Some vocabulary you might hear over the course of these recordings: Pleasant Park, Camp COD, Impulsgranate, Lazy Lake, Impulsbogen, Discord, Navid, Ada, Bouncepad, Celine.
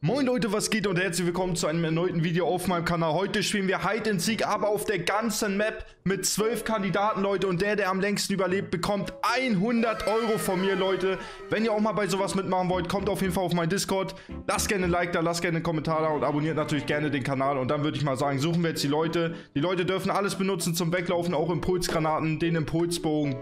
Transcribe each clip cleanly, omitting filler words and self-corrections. Moin Leute, was geht und herzlich willkommen zu einem erneuten Video auf meinem Kanal. Heute spielen wir Hide and Seek, aber auf der ganzen Map mit 12 Kandidaten, Leute. Und der am längsten überlebt, bekommt 100 Euro von mir, Leute. Wenn ihr auch mal bei sowas mitmachen wollt, kommt auf jeden Fall auf meinen Discord. Lasst gerne ein Like da, lasst gerne einen Kommentar da und abonniert natürlich gerne den Kanal. Und dann würde ich mal sagen, suchen wir jetzt die Leute. Die Leute dürfen alles benutzen zum Weglaufen, auch Impulsgranaten, den Impulsbogen,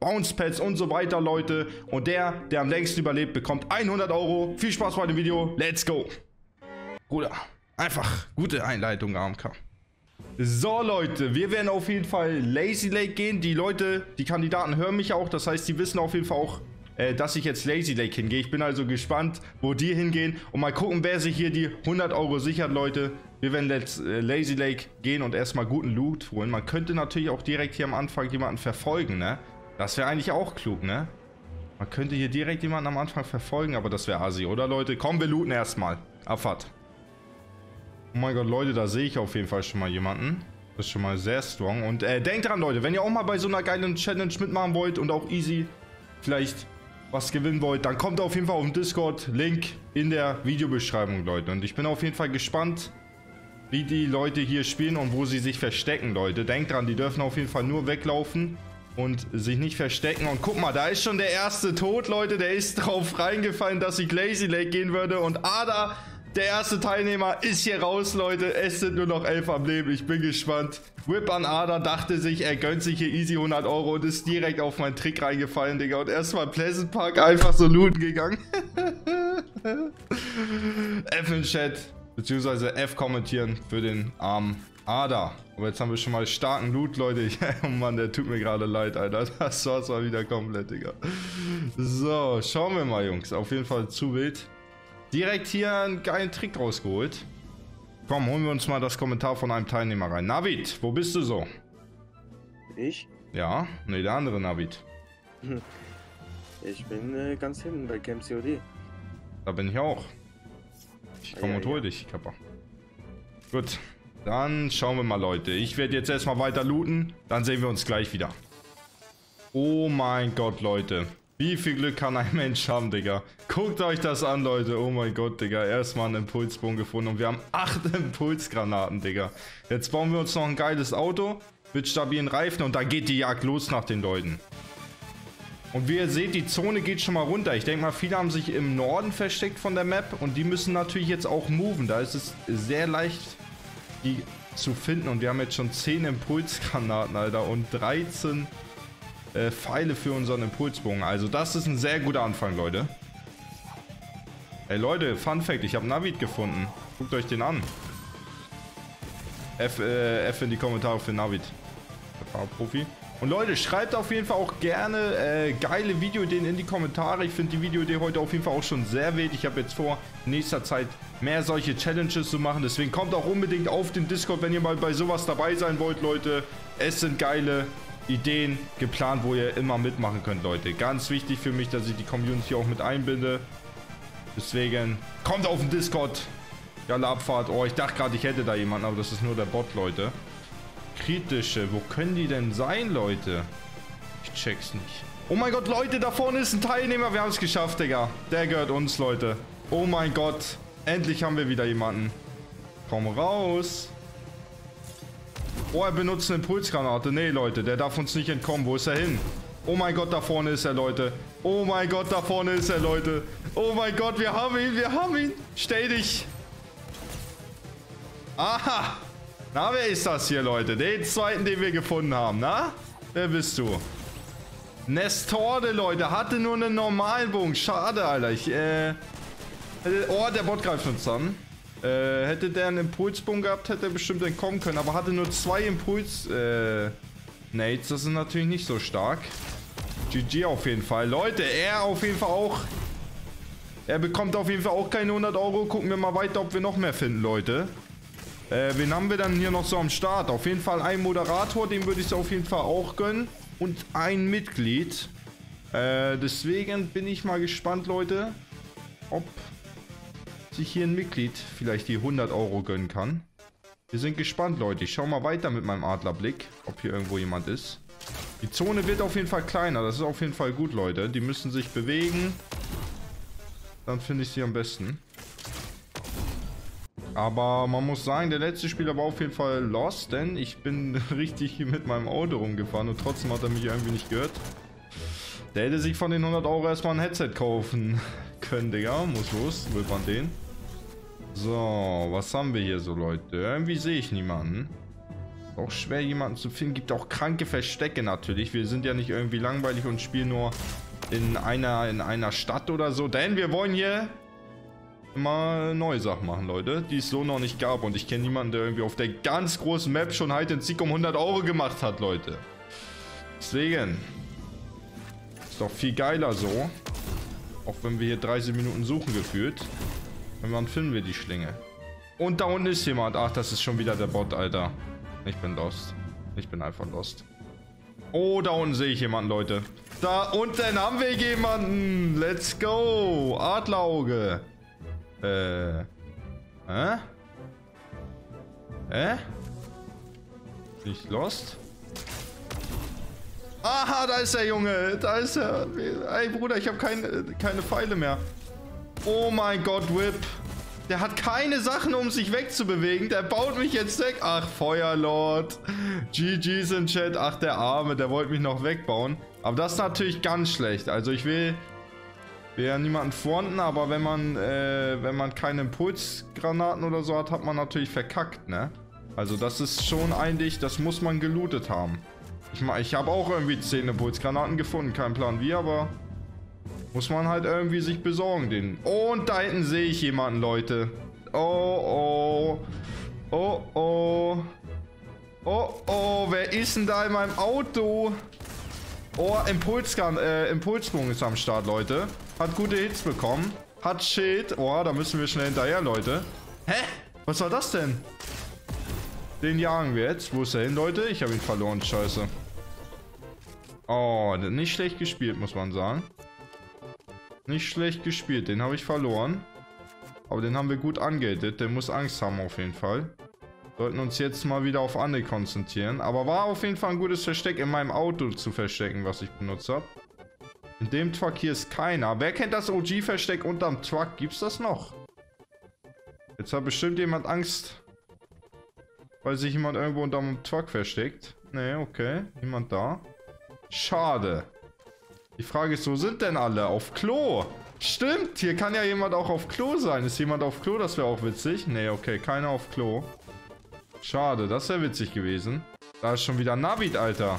Bouncepads und so weiter, Leute. Und der am längsten überlebt, bekommt 100 Euro. Viel Spaß bei dem Video. Let's go. Bruder, einfach gute Einleitung, AMK. So, Leute, wir werden auf jeden Fall Lazy Lake gehen. Die Leute, die Kandidaten hören mich auch. Das heißt, die wissen auf jeden Fall auch, dass ich jetzt Lazy Lake hingehe. Ich bin also gespannt, wo die hingehen. Und mal gucken, wer sich hier die 100 Euro sichert, Leute. Wir werden jetzt Lazy Lake gehen und erstmal guten Loot holen. Man könnte natürlich auch direkt hier am Anfang jemanden verfolgen, ne? Das wäre eigentlich auch klug, ne? Man könnte hier direkt jemanden am Anfang verfolgen, aber das wäre assi, oder, Leute? Komm, wir looten erstmal. Abfahrt. Oh mein Gott, Leute, da sehe ich auf jeden Fall schon mal jemanden. Das ist schon mal sehr strong. Und denkt dran, Leute, wenn ihr auch mal bei so einer geilen Challenge mitmachen wollt und auch easy vielleicht was gewinnen wollt, dann kommt auf jeden Fall auf den Discord. Link in der Videobeschreibung, Leute. Und ich bin auf jeden Fall gespannt, wie die Leute hier spielen und wo sie sich verstecken, Leute. Denkt dran, die dürfen auf jeden Fall nur weglaufen und sich nicht verstecken. Und guck mal, da ist schon der erste tot, Leute. Der ist drauf reingefallen, dass ich Lazy Lake gehen würde. Und Ada, der erste Teilnehmer, ist hier raus, Leute. Es sind nur noch 11 am Leben. Ich bin gespannt. Whip an Ada, dachte sich, er gönnt sich hier easy 100 Euro und ist direkt auf meinen Trick reingefallen, Digga. Und erstmal Pleasant Park einfach so looten gegangen. F in Chat, beziehungsweise F kommentieren für den armen Ada. Aber jetzt haben wir schon mal starken Loot, Leute. Oh Mann, der tut mir gerade leid, Alter. Das war's mal wieder komplett, Digga. So, schauen wir mal, Jungs. Auf jeden Fall zu wild. Direkt hier einen geilen Trick rausgeholt. Komm, holen wir uns mal das Kommentar von einem Teilnehmer rein. Navid, wo bist du so? Ich? Ja, ne, der andere Navid. Ich bin ganz hinten bei Camp COD. Da bin ich auch. Ich komme und hol dich, Kappa. Gut. Dann schauen wir mal, Leute. Ich werde jetzt erstmal weiter looten. Dann sehen wir uns gleich wieder. Oh mein Gott, Leute. Wie viel Glück kann ein Mensch haben, Digga. Guckt euch das an, Leute. Oh mein Gott, Digga. Erstmal einen Impulsbogen gefunden. Und wir haben 8 Impulsgranaten, Digga. Jetzt bauen wir uns noch ein geiles Auto mit stabilen Reifen. Und da geht die Jagd los nach den Leuten. Und wie ihr seht, die Zone geht schon mal runter. Ich denke mal, viele haben sich im Norden versteckt von der Map. Und die müssen natürlich jetzt auch moven. Da ist es sehr leicht, die zu finden. Und wir haben jetzt schon 10 Impulsgranaten, Alter, und 13 Pfeile für unseren Impulsbogen. Also das ist ein sehr guter Anfang, Leute. Ey, Leute, Fun Fact, ich habe Navid gefunden. Guckt euch den an. F in die Kommentare für Navid. Profi. Und Leute, schreibt auf jeden Fall auch gerne geile Videoideen in die Kommentare. Ich finde die Videoidee heute auf jeden Fall auch schon sehr wild. Ich habe jetzt vor, in nächster Zeit mehr solche Challenges zu machen. Deswegen kommt auch unbedingt auf den Discord, wenn ihr mal bei sowas dabei sein wollt, Leute. Es sind geile Ideen geplant, wo ihr immer mitmachen könnt, Leute. Ganz wichtig für mich, dass ich die Community auch mit einbinde. Deswegen kommt auf den Discord. Geile Abfahrt. Oh, ich dachte gerade, ich hätte da jemanden, aber das ist nur der Bot, Leute. Kritische. Wo können die denn sein, Leute? Ich check's nicht. Oh mein Gott, Leute, da vorne ist ein Teilnehmer. Wir haben es geschafft, Digga. Der gehört uns, Leute. Oh mein Gott. Endlich haben wir wieder jemanden. Komm raus. Oh, er benutzt eine Impulsgranate. Nee, Leute, der darf uns nicht entkommen. Wo ist er hin? Oh mein Gott, da vorne ist er, Leute. Oh mein Gott, da vorne ist er, Leute. Oh mein Gott, wir haben ihn, wir haben ihn. Stell dich. Aha. Na, wer ist das hier, Leute? Den zweiten, den wir gefunden haben, na? Wer bist du? Nestorde, Leute. Hatte nur einen normalen Bogen. Schade, Alter. Oh, der Bot greift uns an. Hätte der einen Impulsbogen gehabt, hätte er bestimmt entkommen können. Aber hatte nur 2 Impuls... Nades, das sind natürlich nicht so stark. GG auf jeden Fall. Leute, er auf jeden Fall auch... Er bekommt auf jeden Fall auch keine 100 Euro. Gucken wir mal weiter, ob wir noch mehr finden, Leute. Wen haben wir dann hier noch so am Start? Auf jeden Fall einen Moderator, dem würde ich es auf jeden Fall auch gönnen. Und ein Mitglied. Deswegen bin ich mal gespannt, Leute, ob sich hier ein Mitglied vielleicht die 100 Euro gönnen kann. Wir sind gespannt, Leute. Ich schaue mal weiter mit meinem Adlerblick, ob hier irgendwo jemand ist. Die Zone wird auf jeden Fall kleiner. Das ist auf jeden Fall gut, Leute. Die müssen sich bewegen. Dann finde ich sie am besten. Aber man muss sagen, der letzte Spieler war auf jeden Fall lost, denn ich bin richtig mit meinem Auto rumgefahren und trotzdem hat er mich irgendwie nicht gehört. Der hätte sich von den 100 Euro erstmal ein Headset kaufen können, Digga. Muss los, will man den. So, was haben wir hier so, Leute? Irgendwie sehe ich niemanden. Ist auch schwer, jemanden zu finden. Gibt auch kranke Verstecke natürlich. Wir sind ja nicht irgendwie langweilig und spielen nur in einer Stadt oder so. Denn wir wollen hier mal neue Sachen machen, Leute, die es so noch nicht gab. Und ich kenne niemanden, der irgendwie auf der ganz großen Map schon Hide and Seek um 100 Euro gemacht hat, Leute. Deswegen ist doch viel geiler so. Auch wenn wir hier 30 Minuten suchen gefühlt. Irgendwann finden wir die Schlinge. Und da unten ist jemand. Ach, das ist schon wieder der Bot, Alter. Ich bin lost. Ich bin einfach lost. Oh, da unten sehe ich jemanden, Leute. Da unten haben wir jemanden. Let's go. Adlerauge. Bin ich lost? Aha, da ist der Junge. Da ist er. Ey, Bruder, ich habe keine Pfeile mehr. Oh mein Gott, Whip. Der hat keine Sachen, um sich wegzubewegen. Der baut mich jetzt weg. Ach, Feuerlord. GG's im Chat. Ach, der Arme. Der wollte mich noch wegbauen. Aber das ist natürlich ganz schlecht. Also ich will ja niemanden fronten, aber wenn man keine Impulsgranaten oder so hat, hat man natürlich verkackt, ne? Also das ist schon eigentlich, das muss man gelootet haben. Ich habe auch irgendwie 10 Impulsgranaten gefunden. Kein Plan wie, aber muss man halt irgendwie sich besorgen, den. Und da hinten sehe ich jemanden, Leute. Oh, oh. Oh, oh. Oh, oh. Wer ist denn da in meinem Auto? Oh, Impulsbogen ist am Start, Leute. Hat gute Hits bekommen. Hat Schild. Oh, da müssen wir schnell hinterher, Leute. Hä? Was war das denn? Den jagen wir jetzt. Wo ist er hin, Leute? Ich habe ihn verloren, scheiße. Oh, nicht schlecht gespielt, muss man sagen. Nicht schlecht gespielt. Den habe ich verloren. Aber den haben wir gut angehitet. Der muss Angst haben auf jeden Fall. Sollten uns jetzt mal wieder auf Anne konzentrieren. Aber war auf jeden Fall ein gutes Versteck, in meinem Auto zu verstecken, was ich benutzt habe. In dem Truck hier ist keiner. Wer kennt das OG-Versteck unterm Truck? Gibt's das noch? Jetzt hat bestimmt jemand Angst, weil sich jemand irgendwo unterm Truck versteckt. Nee, okay. Niemand da. Schade. Die Frage ist, wo sind denn alle? Auf Klo. Stimmt, hier kann ja jemand auch auf Klo sein. Ist jemand auf Klo? Das wäre auch witzig. Nee, okay, keiner auf Klo. Schade, das wäre witzig gewesen. Da ist schon wieder Navid, Alter.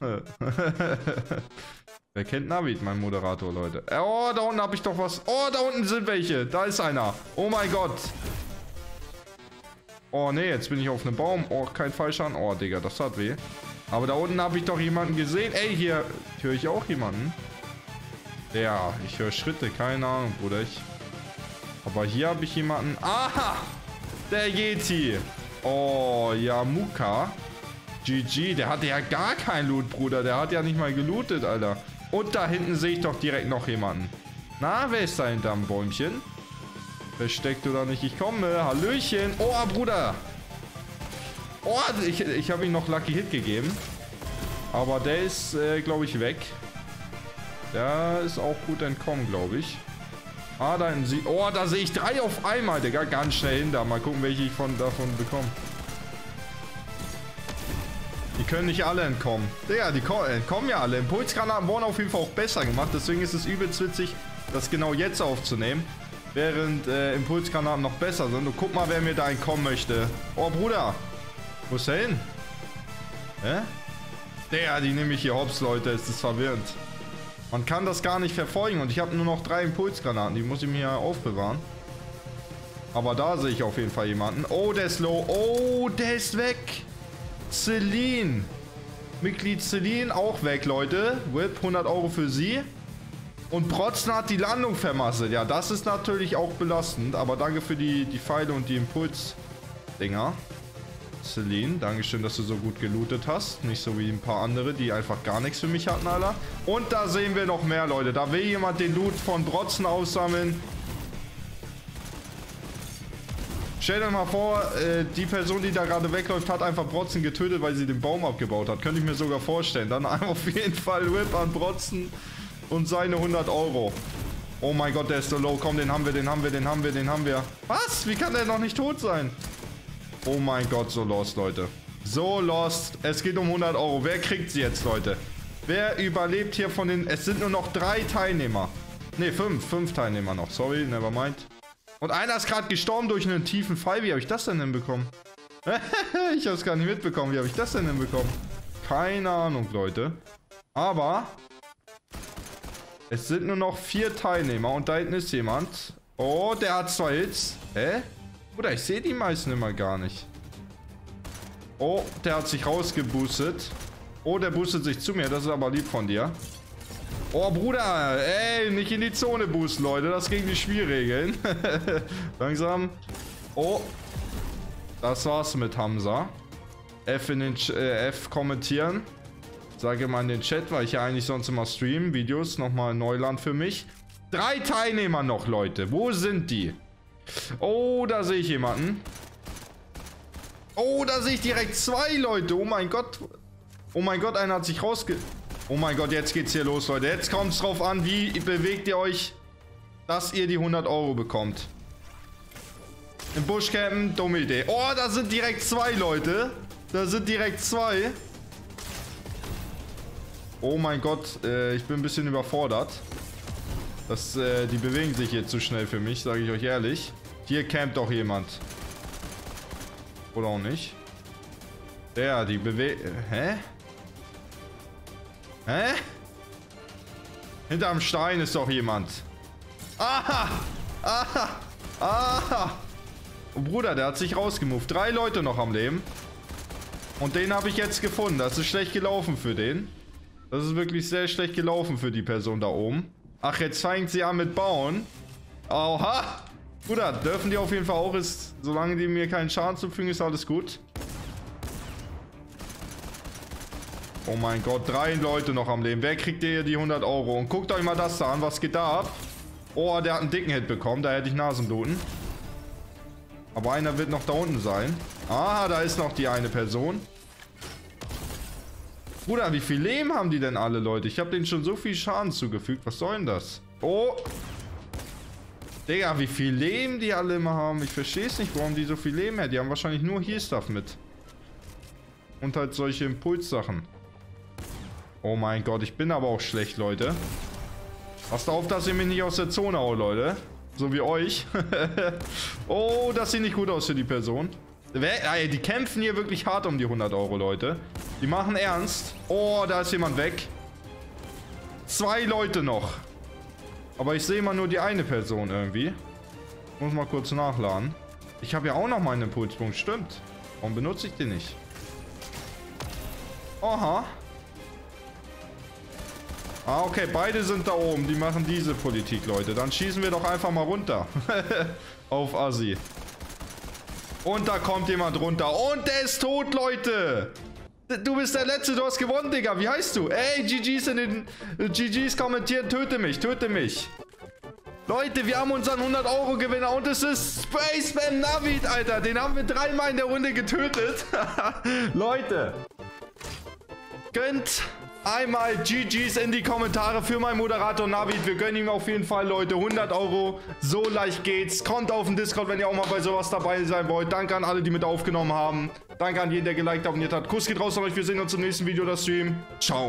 Wer kennt Navid, mein Moderator, Leute? Oh, da unten habe ich doch was. Oh, da unten sind welche. Da ist einer. Oh mein Gott. Oh, nee, jetzt bin ich auf einem Baum. Oh, kein Fallschaden. Oh, Digga, das hat weh. Aber da unten habe ich doch jemanden gesehen. Ey, hier höre ich auch jemanden. Ja, ich höre Schritte. Keine Ahnung, Bruder. Aber hier habe ich jemanden. Aha! Der Yeti. Oh, Yamuka. GG. Der hatte ja gar kein Loot, Bruder. Der hat ja nicht mal gelootet, Alter. Und da hinten sehe ich doch direkt noch jemanden. Na, wer ist da hinterm Bäumchen? Versteckt oder nicht? Ich komme. Hallöchen. Oh, Bruder. Oh, ich habe ihm noch Lucky Hit gegeben. Aber der ist, glaube ich, weg. Der ist auch gut entkommen, glaube ich. Ah, da hinten sieht. Oh, da sehe ich 3 auf einmal, Digga. Ganz schnell hin da. Mal gucken, welche ich davon bekomme. Die können nicht alle entkommen. Digga, die entkommen ja alle. Impulsgranaten wurden auf jeden Fall auch besser gemacht. Deswegen ist es übelst witzig, das genau jetzt aufzunehmen. Während Impulsgranaten noch besser sind. Und guck mal, wer mir da entkommen möchte. Oh, Bruder. Wo ist der hin? Hä? Der, die nehme ich hier hops, Leute. Es ist verwirrend. Man kann das gar nicht verfolgen. Und ich habe nur noch 3 Impulsgranaten. Die muss ich mir aufbewahren. Aber da sehe ich auf jeden Fall jemanden. Oh, der ist low. Oh, der ist weg. Celine. Mitglied Celine auch weg, Leute. Whip, 100 Euro für sie. Und Protzen hat die Landung vermasselt. Ja, das ist natürlich auch belastend. Aber danke für die Pfeile und die Impulsdinger. Celine, dankeschön, dass du so gut gelootet hast. Nicht so wie ein paar andere, die einfach gar nichts für mich hatten, Alter. Und da sehen wir noch mehr, Leute. Da will jemand den Loot von Brotzen aussammeln. Stellt euch mal vor, die Person, die da gerade wegläuft, hat einfach Brotzen getötet, weil sie den Baum abgebaut hat. Könnte ich mir sogar vorstellen. Dann auf jeden Fall Whip an Brotzen und seine 100 Euro. Oh mein Gott, der ist so low. Komm, den haben wir, den haben wir, den haben wir, den haben wir. Was? Wie kann der noch nicht tot sein? Oh mein Gott, so lost, Leute. So lost. Es geht um 100 Euro. Wer kriegt sie jetzt, Leute? Wer überlebt hier von den... Es sind nur noch 3 Teilnehmer. Ne, 5. 5 Teilnehmer noch. Sorry, never mind. Und einer ist gerade gestorben durch einen tiefen Fall. Wie habe ich das denn hinbekommen? Ich habe es gar nicht mitbekommen. Wie habe ich das denn hinbekommen? Keine Ahnung, Leute. Aber... Es sind nur noch 4 Teilnehmer. Und da hinten ist jemand. Oh, der hat 2 Hits. Hä? Oder ich sehe die meisten immer gar nicht. Oh, der hat sich rausgeboostet. Oh, der boostet sich zu mir. Das ist aber lieb von dir. Oh, Bruder. Ey, nicht in die Zone boosten, Leute. Das gegen die Spielregeln. Langsam. Oh. Das war's mit Hamza. F in den F kommentieren. Sage mal in den Chat, weil ich ja eigentlich sonst immer streamen. Videos nochmal Neuland für mich. 3 Teilnehmer noch, Leute. Wo sind die? Oh, da sehe ich jemanden. Oh, da sehe ich direkt 2 Leute. Oh mein Gott. Oh mein Gott, einer hat sich rausge... Oh mein Gott, jetzt geht's hier los, Leute. Jetzt kommt's drauf an, wie bewegt ihr euch, dass ihr die 100 Euro bekommt. Im Buschcampen, dumme Idee. Oh, da sind direkt 2 Leute. Da sind direkt 2. Oh mein Gott, ich bin ein bisschen überfordert. Das, die bewegen sich hier zu schnell für mich, sage ich euch ehrlich. Hier campt doch jemand. Oder auch nicht. Ja, die bewegen... Hä? Hä? Hinterm Stein ist doch jemand. Aha! Aha! Aha! Oh, Bruder, der hat sich rausgemoved. 3 Leute noch am Leben. Und den habe ich jetzt gefunden. Das ist schlecht gelaufen für den. Das ist wirklich sehr schlecht gelaufen für die Person da oben. Ach, jetzt fängt sie an mit Bauen. Oha! Bruder, dürfen die auf jeden Fall auch, ist, solange die mir keinen Schaden zufügen, ist alles gut. Oh mein Gott, 3 Leute noch am Leben. Wer kriegt hier die 100 Euro? Und guckt euch mal das da an, was geht da ab? Oh, der hat einen dicken Hit bekommen, da hätte ich Nasenbluten. Aber einer wird noch da unten sein. Ah, da ist noch die eine Person. Bruder, wie viel Leben haben die denn alle, Leute? Ich habe denen schon so viel Schaden zugefügt. Was soll denn das? Oh! Digga, wie viel Leben die alle immer haben. Ich verstehe es nicht, warum die so viel Leben haben. Die haben wahrscheinlich nur hier Stuff mit. Und halt solche Impulssachen. Oh mein Gott, ich bin aber auch schlecht, Leute. Passt auf, dass ihr mich nicht aus der Zone haut, Leute. So wie euch. Oh, das sieht nicht gut aus für die Person. Die kämpfen hier wirklich hart um die 100 Euro, Leute. Die machen ernst. Oh, da ist jemand weg. 2 Leute noch. Aber ich sehe immer nur die eine Person irgendwie. Muss mal kurz nachladen. Ich habe ja auch noch meinen Impulspunkt. Stimmt. Warum benutze ich den nicht? Aha. Ah, okay. Beide sind da oben. Die machen diese Politik, Leute. Dann schießen wir doch einfach mal runter. Auf Assi. Und da kommt jemand runter. Und der ist tot, Leute. Du bist der Letzte, du hast gewonnen, Digga. Wie heißt du? Ey, GGs in den... GGs kommentieren, töte mich, töte mich. Leute, wir haben unseren 100-Euro-Gewinner und es ist Spaceman Navid, Alter. Den haben wir 3-mal in der Runde getötet. Leute, gönnt einmal GGs in die Kommentare für meinen Moderator Navid. Wir gönnen ihm auf jeden Fall, Leute, 100 Euro. So leicht geht's. Kommt auf den Discord, wenn ihr auch mal bei sowas dabei sein wollt. Danke an alle, die mit aufgenommen haben. Danke an jeden, der geliked, abonniert hat. Kuss geht raus an euch. Wir sehen uns im nächsten Video, das Stream. Ciao.